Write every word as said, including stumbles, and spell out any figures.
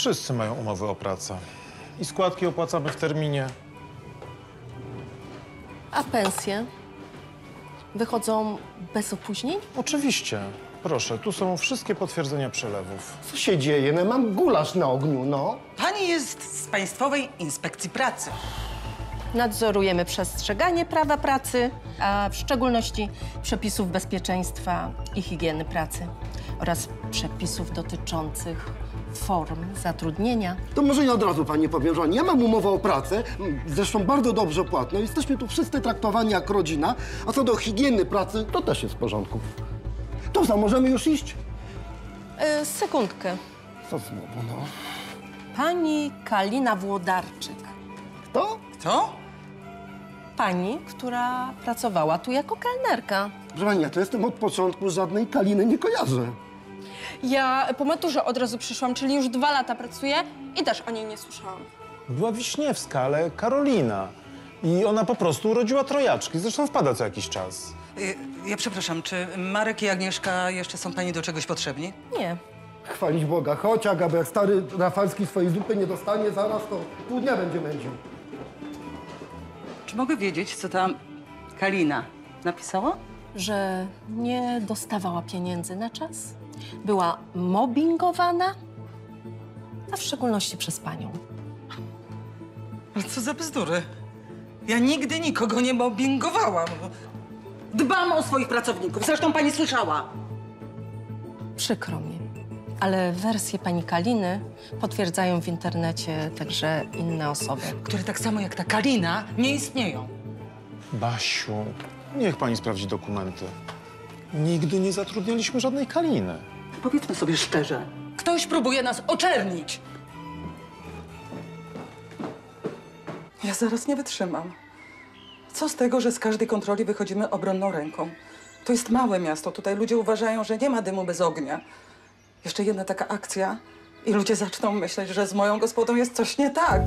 Wszyscy mają umowy o pracę. I składki opłacamy w terminie. A pensje? Wychodzą bez opóźnień? Oczywiście. Proszę, tu są wszystkie potwierdzenia przelewów. Co się dzieje? No, mam gulasz na ogniu, no. Pani jest z Państwowej Inspekcji Pracy. Nadzorujemy przestrzeganie prawa pracy, a w szczególności przepisów bezpieczeństwa i higieny pracy oraz przepisów dotyczących form zatrudnienia. To może ja od razu pani powiem, że ja mam umowę o pracę, zresztą bardzo dobrze płatną. Jesteśmy tu wszyscy traktowani jak rodzina, a co do higieny pracy, to też jest w porządku. To za, możemy już iść? Yy, sekundkę. Co znowu, no? Pani Kalina Włodarczyk. Kto? Kto? Pani, która pracowała tu jako kelnerka. Proszę pani, ja to jestem od początku, żadnej Kaliny nie kojarzę. Ja po maturze od razu przyszłam, czyli już dwa lata pracuję i też o niej nie słyszałam. Była Wiśniewska, ale Karolina. I ona po prostu urodziła trojaczki, zresztą wpada co jakiś czas. Ja przepraszam, czy Marek i Agnieszka jeszcze są pani do czegoś potrzebni? Nie. Chwalić Boga, chodź Aga, bo jak stary Rafalski swojej zupy nie dostanie zaraz, to pół dnia będzie mędził. Czy mogę wiedzieć, co tam Kalina napisała? Że nie dostawała pieniędzy na czas, była mobbingowana, a w szczególności przez panią. No co za bzdury. Ja nigdy nikogo nie mobbingowałam. Dbam o swoich pracowników, zresztą pani słyszała. Przykro mi, ale wersje pani Kaliny potwierdzają w internecie także inne osoby. Które tak samo jak ta Kalina nie istnieją. Basiu, niech pani sprawdzi dokumenty. Nigdy nie zatrudnialiśmy żadnej Kaliny. Powiedzmy sobie szczerze, ktoś próbuje nas oczernić. Ja zaraz nie wytrzymam. Co z tego, że z każdej kontroli wychodzimy obronną ręką? To jest małe miasto, tutaj ludzie uważają, że nie ma dymu bez ognia. Jeszcze jedna taka akcja i ludzie zaczną myśleć, że z moją gospodą jest coś nie tak.